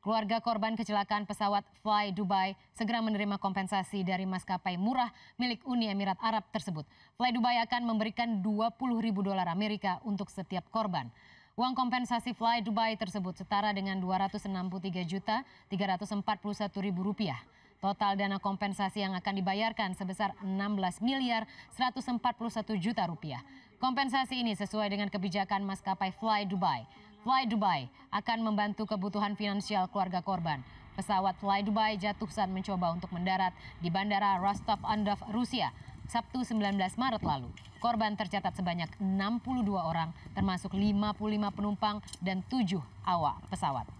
Keluarga korban kecelakaan pesawat FlyDubai segera menerima kompensasi dari maskapai murah milik Uni Emirat Arab tersebut. FlyDubai akan memberikan $20.000 Amerika untuk setiap korban. Uang kompensasi FlyDubai tersebut setara dengan Rp263.341.000. Total dana kompensasi yang akan dibayarkan sebesar Rp16.141.000.000. Kompensasi ini sesuai dengan kebijakan maskapai FlyDubai. FlyDubai akan membantu kebutuhan finansial keluarga korban. Pesawat FlyDubai jatuh saat mencoba untuk mendarat di Bandara Rostov-on-Don, Rusia, Sabtu 19 Maret lalu. Korban tercatat sebanyak 62 orang, termasuk 55 penumpang dan 7 awak pesawat.